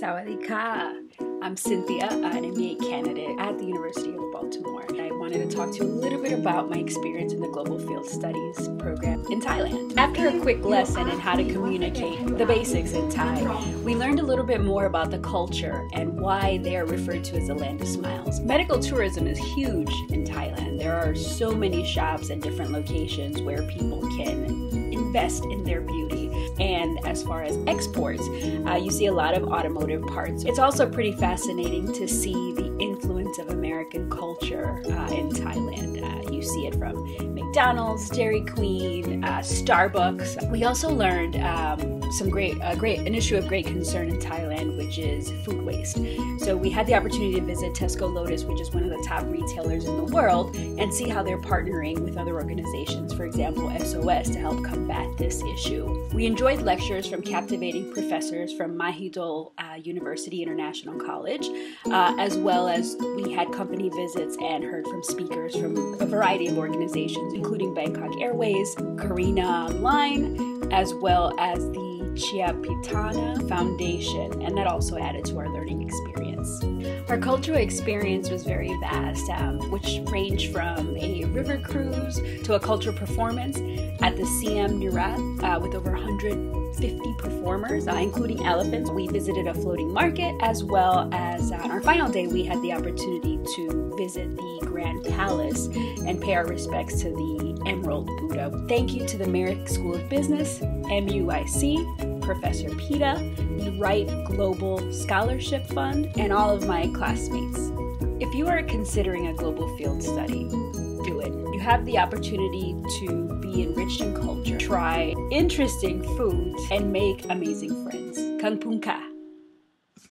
Sawadee ka. I'm Cynthia, an MBA candidate at the University of Baltimore. I wanted to talk to you a little bit about my experience in the Global Field Studies program in Thailand. After a quick lesson in how to communicate the basics in Thai, we learned a little bit more about the culture and why they are referred to as the Land of Smiles. Medical tourism is huge in Thailand. There are so many shops at different locations where people can invest in their beauty. And as far as exports, you see a lot of automotive parts. It's also pretty fascinating to see the influence of American culture in Thailand. You see it from McDonald's, Dairy Queen, Starbucks. We also learned an issue of great concern in Thailand, which is food waste. So we had the opportunity to visit Tesco Lotus, which is one of the top retailers in the world, and see how they're partnering with other organizations, for example, SOS, to help combat this issue. We enjoyed lectures from captivating professors from Mahidol University International College, as well as we had company visits and heard from speakers from a variety of organizations, including Bangkok Airways, Karina Online, as well as the Chiapitana Foundation, and that also added to our learning experience. Our cultural experience was very vast, which ranged from a river cruise to a cultural performance at the CM Nurath with over 150 performers, including elephants. We visited a floating market, as well as on our final day, we had the opportunity to visit the Grand Palace and pay our respects to the Emerald Buddha. Thank you to the Merrick School of Business, MUIC, Professor Pita, the Wright Global Scholarship Fund, and all of my classmates. If you are considering a global field study, do it. You have the opportunity to be enriched in culture, try interesting foods, and make amazing friends. Kanpunka.